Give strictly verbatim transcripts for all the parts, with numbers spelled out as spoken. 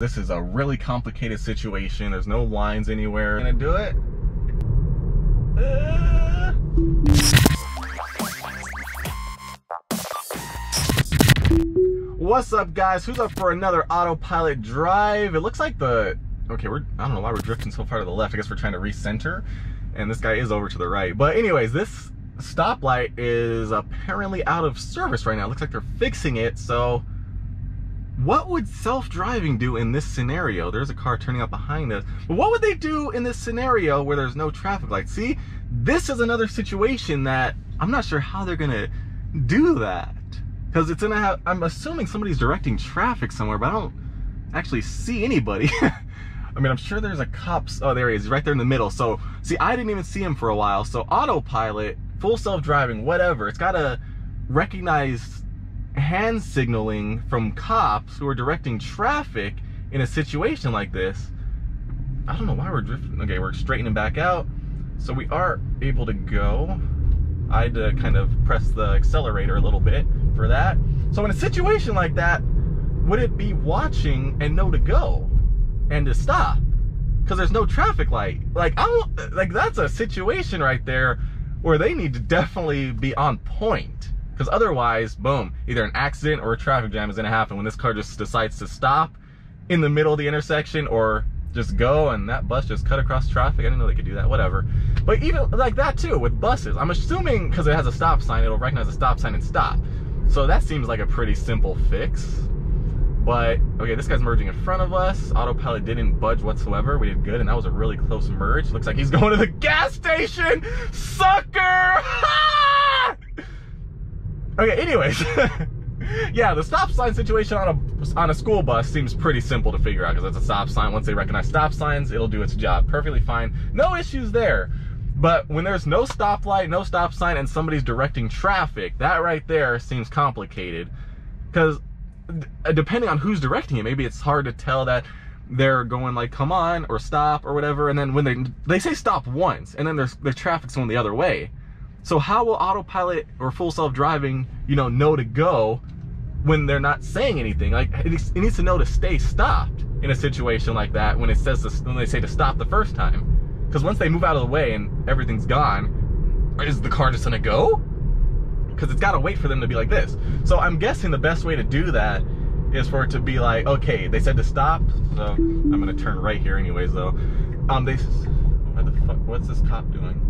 This is a really complicated situation. There's no lines anywhere. Gonna do it? Uh... What's up, guys? Who's up for another autopilot drive? It looks like the... Okay, we're... I don't know why we're drifting so far to the left. I guess we're trying to recenter. And this guy is over to the right. But anyways, this stoplight is apparently out of service right now. It looks like they're fixing it, so... What would self-driving do in this scenario? There's a car turning up behind us. But what would they do in this scenario where there's no traffic lights? See, this is another situation that I'm not sure how they're gonna do that. Because it's gonna I'm assuming somebody's directing traffic somewhere, but I don't actually see anybody. I mean, I'm sure there's a cop's, oh, there he is, right there in the middle. So, see, I didn't even see him for a while. So autopilot, full self-driving, whatever, it's gotta recognize hand signaling from cops who are directing traffic in a situation like this. I don't know why we're drifting. Okay, we're straightening back out. So we are able to go. I had to kind of press the accelerator a little bit for that. So in a situation like that, would it be watching and know to go and to stop? Because there's no traffic light. Like, I don't, like that's a situation right there where they need to definitely be on point. Because otherwise, boom, either an accident or a traffic jam is gonna happen when this car just decides to stop in the middle of the intersection or just go and that bus just cut across traffic. I didn't know they could do that, whatever. But even like that too, with buses, I'm assuming because it has a stop sign, it'll recognize a stop sign and stop. So that seems like a pretty simple fix. But, okay, this guy's merging in front of us. Autopilot didn't budge whatsoever. We did good, and that was a really close merge. Looks like he's going to the gas station! Sucker! Okay, anyways, yeah, the stop sign situation on a on a school bus seems pretty simple to figure out because it's a stop sign. Once they recognize stop signs, it'll do its job perfectly fine. No issues there. But when there's no stoplight, no stop sign, and somebody's directing traffic, that right there seems complicated because depending on who's directing it, maybe it's hard to tell that they're going like, come on, or stop, or whatever, and then when they, they say stop once, and then there's, their traffic's going the other way. So how will autopilot or full self-driving, you know, know to go when they're not saying anything? Like, it needs to know to stay stopped in a situation like that when it says to, when they say to stop the first time. Because once they move out of the way and everything's gone, is the car just gonna go? Because it's gotta wait for them to be like this. So I'm guessing the best way to do that is for it to be like, okay, they said to stop, so I'm gonna turn right here anyways though. Um, they, what the fuck, what's this cop doing?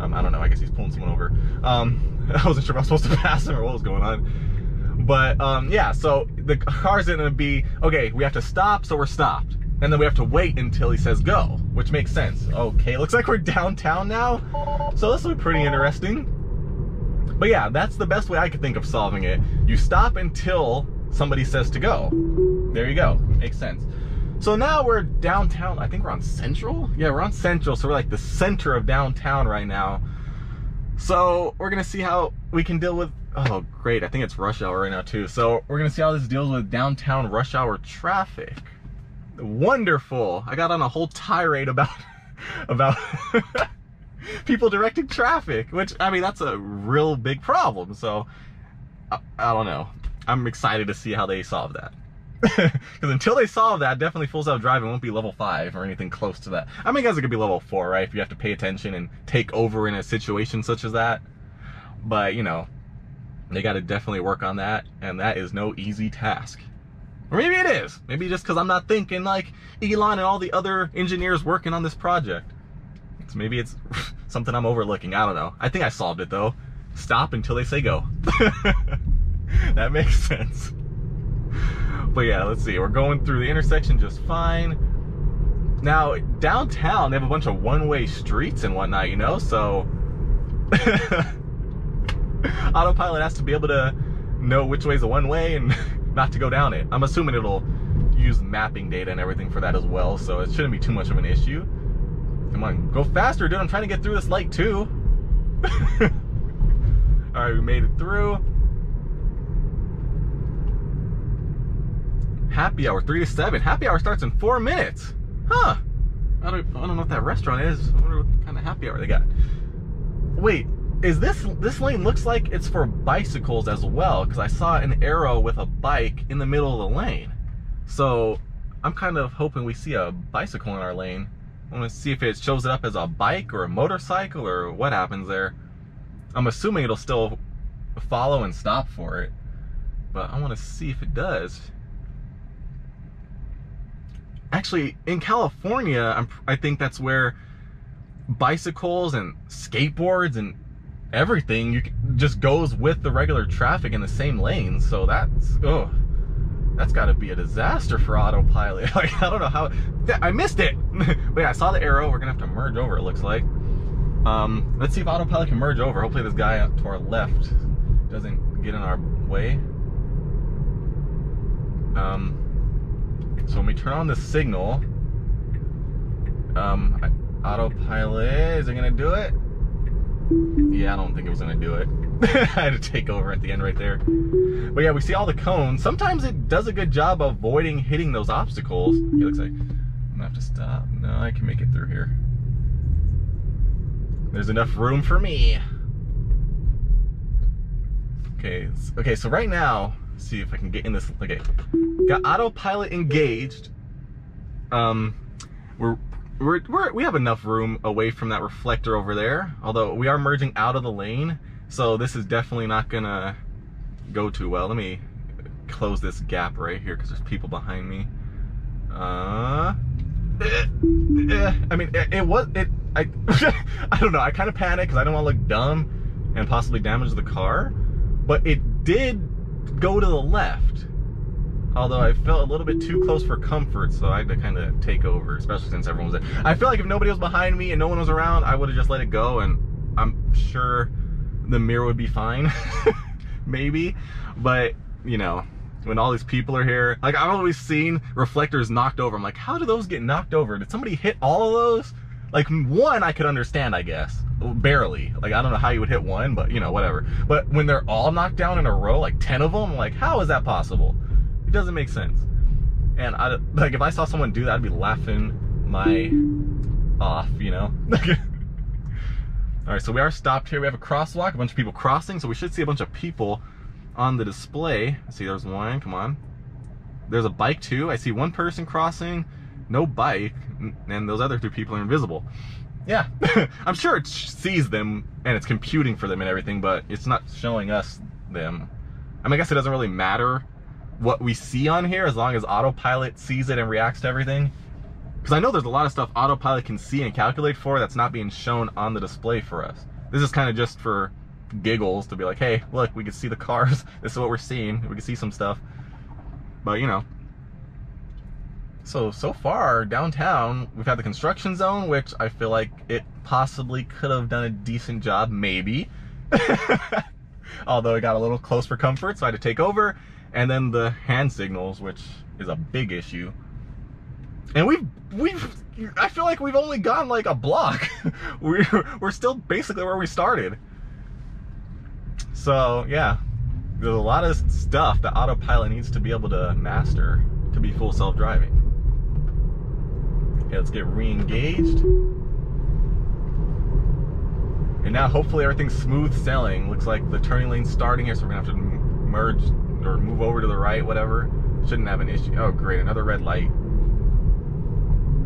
Um, I don't know, I guess he's pulling someone over. Um, I wasn't sure if I was supposed to pass him or what was going on. But um, yeah, so the car's gonna be, okay, we have to stop, so we're stopped. And then we have to wait until he says go, which makes sense. Okay, looks like we're downtown now. So this will be pretty interesting. But yeah, that's the best way I could think of solving it. You stop until somebody says to go. There you go, makes sense. So now we're downtown, I think we're on Central? Yeah, we're on Central, so we're like the center of downtown right now. So we're gonna see how we can deal with, oh great, I think it's rush hour right now too. So we're gonna see how this deals with downtown rush hour traffic. Wonderful, I got on a whole tirade about, about people directing traffic, which, I mean, that's a real big problem. So, I, I don't know, I'm excited to see how they solve that. Because until they solve that, definitely full self-driving won't be level five or anything close to that. I mean, guys, it could be level four, right? If you have to pay attention and take over in a situation such as that. But, you know, they got to definitely work on that. And that is no easy task. Or maybe it is. Maybe just because I'm not thinking like Elon and all the other engineers working on this project. So maybe it's something I'm overlooking. I don't know. I think I solved it, though. Stop until they say go. That makes sense. But yeah, let's see, we're going through the intersection just fine. Now, downtown, they have a bunch of one-way streets and whatnot, you know, so... Autopilot has to be able to know which way's a one-way and not to go down it. I'm assuming it'll use mapping data and everything for that as well, so it shouldn't be too much of an issue. Come on, go faster, dude, I'm trying to get through this light too. All right, we made it through. Happy hour, three to seven. Happy hour starts in four minutes. Huh. I don't, I don't know what that restaurant is. I wonder what kind of happy hour they got. Wait, is this, this lane looks like it's for bicycles as well, because I saw an arrow with a bike in the middle of the lane. So I'm kind of hoping we see a bicycle in our lane. I want to see if it shows it up as a bike or a motorcycle or what happens there. I'm assuming it'll still follow and stop for it, but I want to see if it does. Actually, in California, I'm, I think that's where bicycles and skateboards and everything you can, just goes with the regular traffic in the same lane. So that's oh, that's got to be a disaster for Autopilot. Like, I don't know how I missed it. But yeah, I saw the arrow. We're gonna have to merge over, it looks like. Um, let's see if Autopilot can merge over. Hopefully this guy up to our left doesn't get in our way. Um. So when we turn on the signal, um, Autopilot, is it gonna do it? Yeah, I don't think it was gonna do it. I had to take over at the end right there. But yeah, we see all the cones. Sometimes it does a good job of avoiding hitting those obstacles. It looks like I'm gonna have to stop. No, I can make it through here. There's enough room for me. Okay, okay, so right now, see if I can get in this. Okay, got Autopilot engaged. Um, we're, we're, we're we have enough room away from that reflector over there. Although we are merging out of the lane, so this is definitely not gonna go too well. Let me close this gap right here because there's people behind me. Uh, eh, eh, I mean, it, it was it. I I don't know. I kind of panicked because I don't want to look dumb and possibly damage the car, but it did go to the left, although I felt a little bit too close for comfort, so I had to kind of take over, especially since everyone was there. I feel like if nobody was behind me and no one was around, I would have just let it go, and I'm sure the mirror would be fine. Maybe. But you know, when all these people are here, like, I've always seen reflectors knocked over. I'm like, how do those get knocked over? Did somebody hit all of those? Like, one I could understand, I guess. Barely. Like, I don't know how you would hit one, but, you know, whatever. But when they're all knocked down in a row, like ten of them, like, how is that possible? It doesn't make sense. And, I, like, if I saw someone do that, I'd be laughing my off, you know? All right, so we are stopped here. We have a crosswalk, a bunch of people crossing, so we should see a bunch of people on the display. I see there's one. Come on. There's a bike, too. I see one person crossing. No bike, and those other two people are invisible. Yeah, I'm sure it sees them and it's computing for them and everything, but it's not showing us them. I mean, I guess it doesn't really matter what we see on here as long as Autopilot sees it and reacts to everything. Because I know there's a lot of stuff Autopilot can see and calculate for that's not being shown on the display for us. This is kind of just for giggles to be like, hey, look, we can see the cars. This is what we're seeing. We can see some stuff. But, you know. So, so far, downtown, we've had the construction zone, which I feel like it possibly could have done a decent job, maybe. Although it got a little close for comfort, so I had to take over. And then the hand signals, which is a big issue. And we've, we've I feel like we've only gone like a block. we're, we're still basically where we started. So, yeah. There's a lot of stuff that Autopilot needs to be able to master to be full self-driving. Okay, let's get re-engaged. And now hopefully everything's smooth sailing. Looks like the turning lane's starting here, so we're gonna have to merge or move over to the right, whatever. Shouldn't have an issue. Oh great, another red light.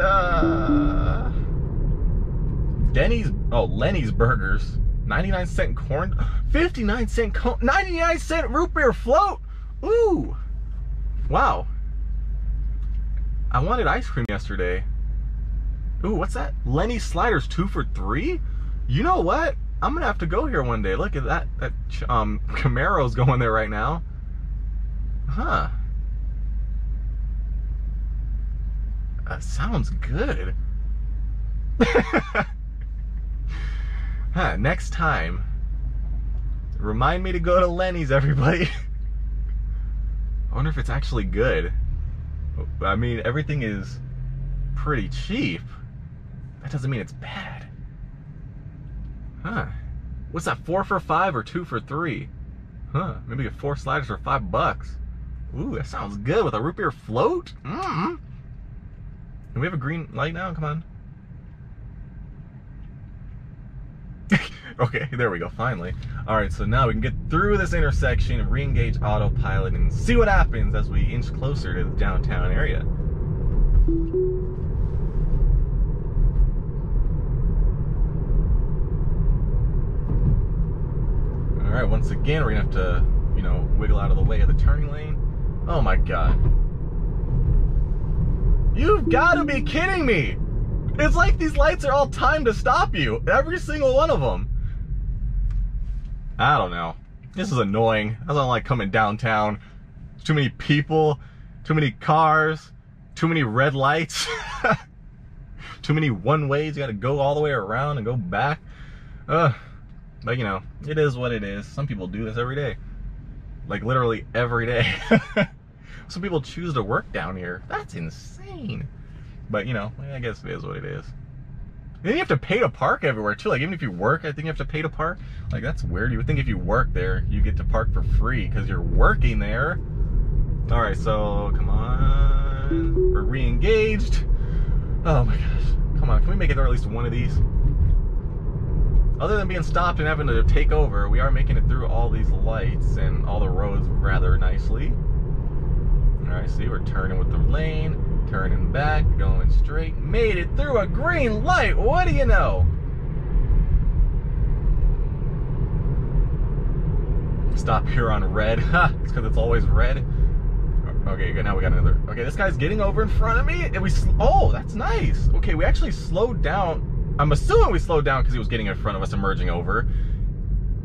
Uh, Denny's, oh, Lenny's Burgers. ninety-nine cent corn, fifty-nine cent corn, ninety-nine cent root beer float. Ooh, wow. I wanted ice cream yesterday. Ooh, what's that? Lenny's Sliders, two for three? You know what? I'm gonna have to go here one day. Look at that, that um, Camaro's going there right now. Huh. That sounds good. Huh, next time, remind me to go to Lenny's, everybody. I wonder if it's actually good. I mean, everything is pretty cheap. That doesn't mean it's bad. Huh. What's that, four for five or two for three? Huh. Maybe get four sliders for five bucks. Ooh, that sounds good with a root beer float? Mm-hmm. And we have a green light now? Come on. Okay, there we go, finally. All right, so now we can get through this intersection and re-engage autopilot and see what happens as we inch closer to the downtown area. All right, once again, we're gonna have to, you know, wiggle out of the way of the turning lane. Oh my God. You've gotta be kidding me! It's like these lights are all timed to stop you. Every single one of them. I don't know. This is annoying. I don't like coming downtown. There's too many people, too many cars, too many red lights, too many one-ways. You gotta go all the way around and go back. Uh, but you know, it is what it is. Some people do this every day. Like literally every day. Some people choose to work down here. That's insane. But, you know, I guess it is what it is. And then you have to pay to park everywhere, too. Like, even if you work, I think you have to pay to park. Like, that's weird. You would think if you work there, you get to park for free because you're working there. All right, so, come on. We're re-engaged. Oh, my gosh. Come on. Can we make it through at least one of these? Other than being stopped and having to take over, we are making it through all these lights and all the roads rather nicely. All right, see, we're turning with the lane. Turning back, going straight, made it through a green light. What do you know? Stop here on red. Huh, it's because it's always red. Okay, good. Now we got another. Okay, this guy's getting over in front of me. And we. Oh, that's nice. Okay, we actually slowed down. I'm assuming we slowed down because he was getting in front of us and merging over.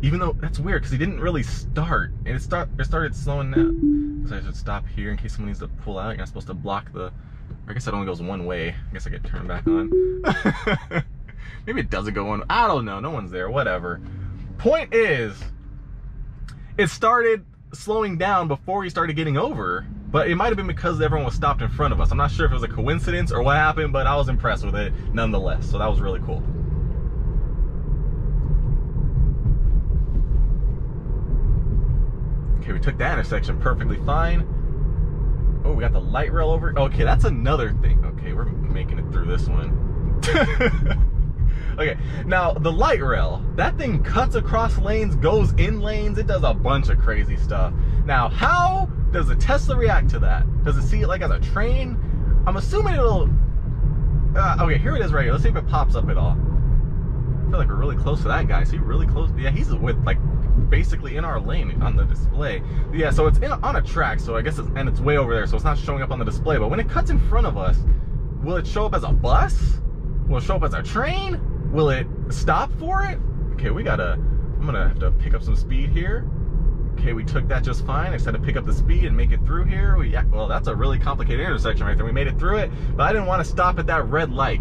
Even though that's weird because he didn't really start. And it, start, it started slowing down. So I should stop here in case someone needs to pull out. You're not supposed to block the. I guess that only goes one way. I guess I could turn back on. Maybe it doesn't go one. I don't know. No one's there. Whatever. Point is, it started slowing down before he started getting over. But it might have been because everyone was stopped in front of us. I'm not sure if it was a coincidence or what happened, but I was impressed with it nonetheless. So that was really cool. Okay, we took that intersection perfectly fine. Oh, we got the light rail over. Okay, that's another thing. Okay, we're making it through this one. Okay, now the light rail, that thing cuts across lanes, goes in lanes. It does a bunch of crazy stuff. Now, how does the Tesla react to that? Does it see it like as a train? I'm assuming it'll, uh, okay, here it is right here. Let's see if it pops up at all. I feel like we're really close to that guy. See, really close. Yeah, he's with like, basically in our lane on the display. Yeah, so it's in, on a track, so I guess it's, and it's way over there, so it's not showing up on the display. But when it cuts in front of us, will it show up as a bus? Will it show up as a train? Will it stop for it? Okay, we gotta, I'm gonna have to pick up some speed here. Okay, we took that just fine. I just had to pick up the speed and make it through here. We, yeah, well, that's a really complicated intersection right there. We made it through it, but I didn't want to stop at that red light.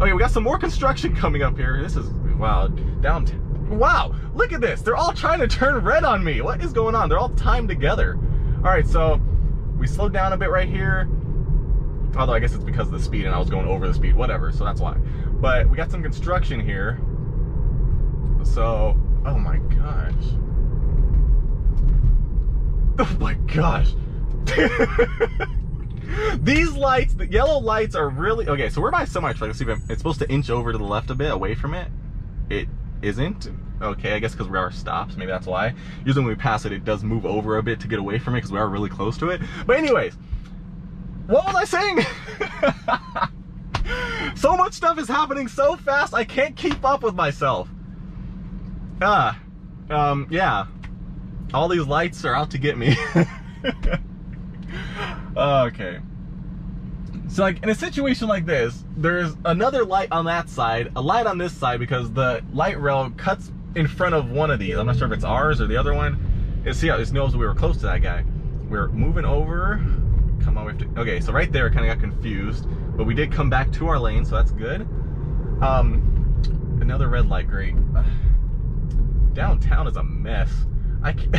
Okay, we got some more construction coming up here. This is, wow, downtown. Wow, look at this. They're all trying to turn red on me. What is going on? They're all timed together. All right, so we slowed down a bit right here. Although I guess it's because of the speed and I was going over the speed, whatever, so that's why. But we got some construction here. So, oh my gosh. Oh my gosh. These lights, the yellow lights are really, okay, so we're by semi-truck. Let's see if it's supposed to inch over to the left a bit, away from it. It isn't. Okay, I guess because we are stops, maybe that's why. Usually when we pass it, it does move over a bit to get away from it because we are really close to it. But anyways, what was I saying? So much stuff is happening so fast, I can't keep up with myself. Ah, uh, um, yeah. All these lights are out to get me. Okay. So like in a situation like this, there's another light on that side, a light on this side because the light rail cuts in front of one of these. I'm not sure if it's ours or the other one. It's, see how it knows we were close to that guy. We're moving over. Come on, we have to. Okay, so right there, it kind of got confused, but we did come back to our lane, so that's good. Um, another red light, great. Uh, downtown is a mess. I can't.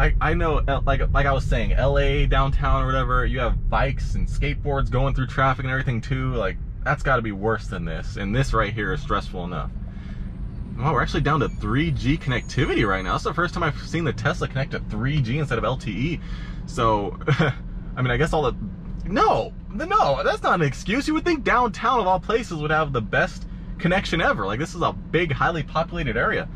I, I know, like like I was saying, L A, downtown or whatever, you have bikes and skateboards going through traffic and everything too. Like, that's gotta be worse than this. And this right here is stressful enough. Wow, we're actually down to three G connectivity right now. That's the first time I've seen the Tesla connect to three G instead of L T E. So, I mean, I guess all the, no, no, that's not an excuse. You would think downtown of all places would have the best connection ever. Like, this is a big, highly populated area.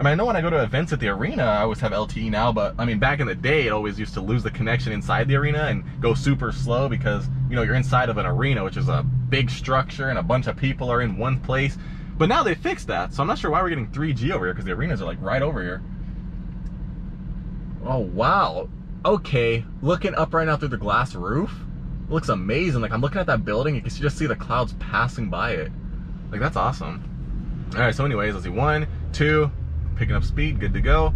I mean, I know when I go to events at the arena, I always have L T E now, but I mean, back in the day, it always used to lose the connection inside the arena and go super slow because, you know, you're inside of an arena, which is a big structure and a bunch of people are in one place. But now they fixed that, so I'm not sure why we're getting three G over here because the arenas are like right over here. Oh, wow. Okay, looking up right now through the glass roof, it looks amazing. Like, I'm looking at that building, you can just see the clouds passing by it. Like, that's awesome. All right, so anyways, let's see, one, two, picking up speed, good to go.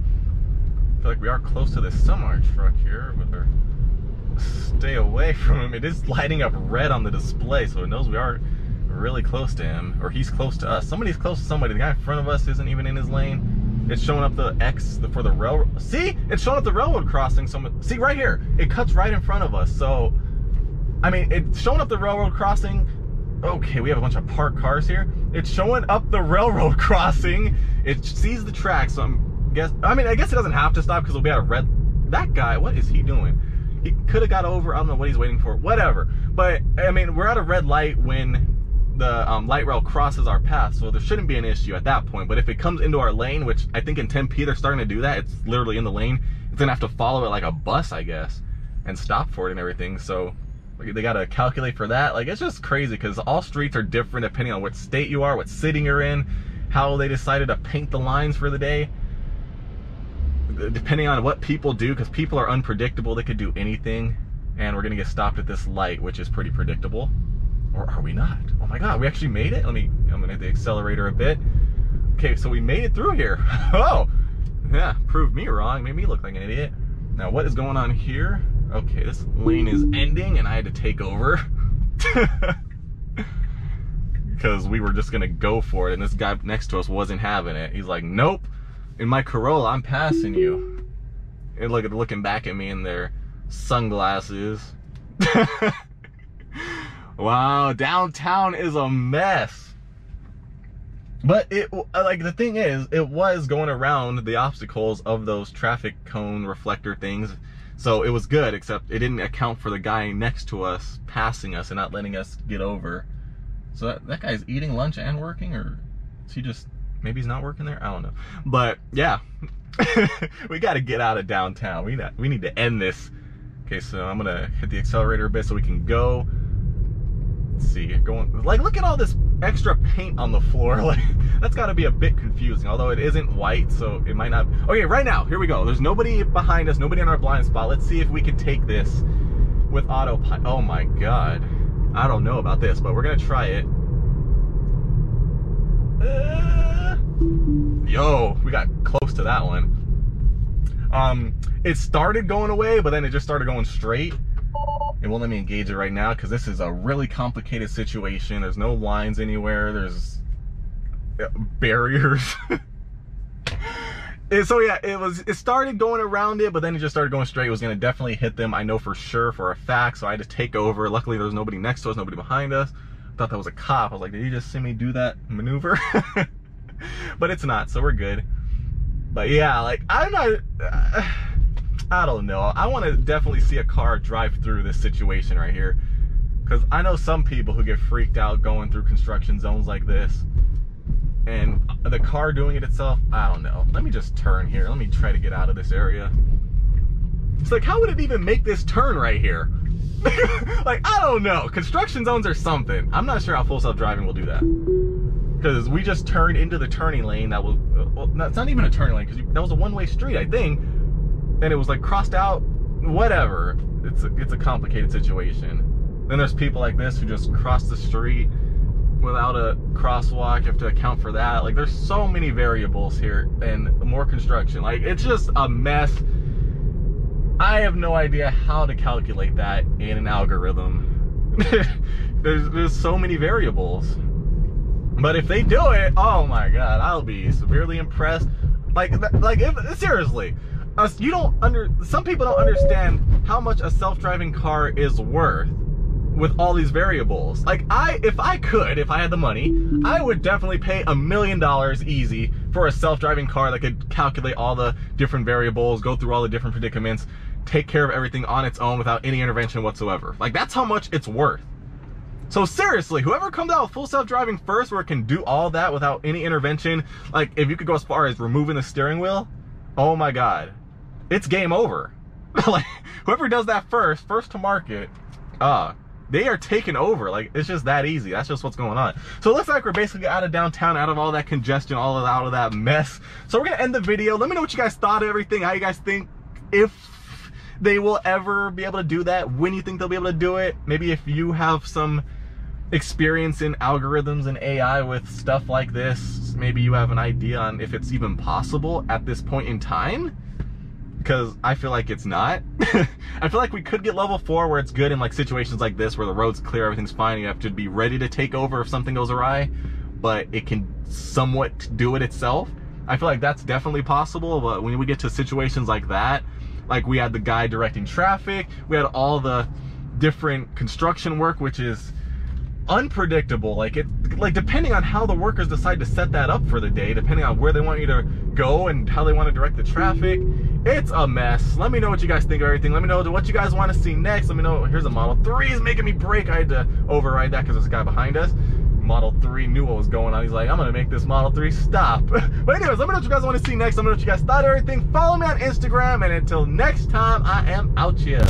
I feel like we are close to this semi truck here, but stay away from him. It is lighting up red on the display, so it knows we are really close to him, or he's close to us. Somebody's close to somebody. The guy in front of us isn't even in his lane. It's showing up the X for the railroad. See, it's showing up the railroad crossing. So, see right here, it cuts right in front of us. So, I mean, it's showing up the railroad crossing. Okay, we have a bunch of parked cars here. It's showing up the railroad crossing. It sees the track, so I'm guess. I mean, I guess it doesn't have to stop because we'll be at a red. That guy, what is he doing? He could have got over. I don't know what he's waiting for. Whatever. But I mean, we're at a red light when the um, light rail crosses our path, so there shouldn't be an issue at that point. But if it comes into our lane, which I think in ten P they're starting to do that, it's literally in the lane. It's gonna have to follow it like a bus, I guess, and stop for it and everything. So they gotta calculate for that. Like, it's just crazy because all streets are different depending on what state you are, what city you're in, how they decided to paint the lines for the day, depending on what people do, because people are unpredictable. They could do anything, and we're gonna get stopped at this light, which is pretty predictable. Or are we not? Oh my God, we actually made it? Let me, I'm gonna hit the accelerator a bit. Okay, so we made it through here. Oh, yeah, proved me wrong, made me look like an idiot. Now what is going on here? Okay, this lane is ending and I had to take over. Because we were just gonna go for it and this guy next to us wasn't having it. He's like, nope, in my Corolla, I'm passing you. And look at looking back at me in their sunglasses. Wow, downtown is a mess. But it, like, the thing is, it was going around the obstacles of those traffic cone reflector things, so it was good, except it didn't account for the guy next to us passing us and not letting us get over. So that, that guy's eating lunch and working, or is he just, maybe he's not working there? I don't know. But yeah, we got to get out of downtown. We not, we need to end this. Okay, so I'm gonna hit the accelerator a bit so we can go. See, going like, look at all this extra paint on the floor. Like, that's got to be a bit confusing, although it isn't white, so it might not. Okay, right now, here we go. There's nobody behind us, nobody in our blind spot. Let's see if we can take this with autopilot. Oh my God, I don't know about this, but we're gonna try it. Uh, yo, we got close to that one. Um it started going away, but then it just started going straight. It won't let me engage it right now because this is a really complicated situation. There's no lines anywhere. There's barriers. And so yeah, it was. It started going around it, but then it just started going straight. It was gonna definitely hit them. I know for sure, for a fact. So I had to take over. Luckily, there was nobody next to us, nobody behind us. I thought that was a cop. I was like, did you just see me do that maneuver? But it's not, so we're good. But yeah, like I'm not. Uh, I don't know. I want to definitely see a car drive through this situation right here, because I know some people who get freaked out going through construction zones like this, and the car doing it itself, I don't know. Let me just turn here. Let me try to get out of this area. It's like, how would it even make this turn right here? Like, I don't know. Construction zones are something. I'm not sure how full self-driving will do that, because we just turned into the turning lane that was, well, no, it's not even a turning lane, because that was a one-way street, I think. And it was like crossed out, whatever. It's a, it's a complicated situation. Then there's people like this who just cross the street without a crosswalk. You have to account for that. Like, there's so many variables here and more construction. Like, it's just a mess. I have no idea how to calculate that in an algorithm. there's, there's so many variables. But if they do it, oh my God, I'll be severely impressed. Like, like if, seriously. Uh, you don't under some people don't understand how much a self-driving car is worth with all these variables. Like, I if I could, if I had the money, I would definitely pay a million dollars easy for a self-driving car that could calculate all the different variables, go through all the different predicaments, take care of everything on its own without any intervention whatsoever. Like, that's how much it's worth. So seriously, whoever comes out with full self-driving first, where it can do all that without any intervention, like if you could go as far as removing the steering wheel, oh my God, it's game over. Like whoever does that first, first to market, uh, they are taking over. Like it's just that easy. That's just what's going on. So it looks like we're basically out of downtown, out of all that congestion, all of, out of that mess. So we're gonna end the video. Let me know what you guys thought of everything, how you guys think, if they will ever be able to do that, when you think they'll be able to do it. Maybe if you have some experience in algorithms and A I with stuff like this, maybe you have an idea on if it's even possible at this point in time. Because I feel like it's not. I feel like we could get level four where it's good in like situations like this where the road's clear, everything's fine, you have to be ready to take over if something goes awry, but it can somewhat do it itself. I feel like that's definitely possible, but when we get to situations like that, like we had the guy directing traffic, we had all the different construction work, which is unpredictable. Like it, like depending on how the workers decide to set that up for the day, depending on where they want you to go and how they want to direct the traffic, it's a mess. Let me know what you guys think of everything. Let me know what you guys want to see next. Let me know. Here's a Model three is making me brake. I had to override that because there's a guy behind us. Model three knew what was going on. He's like, I'm gonna make this Model three stop. But anyways, let me know what you guys want to see next. Let me know what you guys thought of everything. Follow me on Instagram, and until next time, I am out here.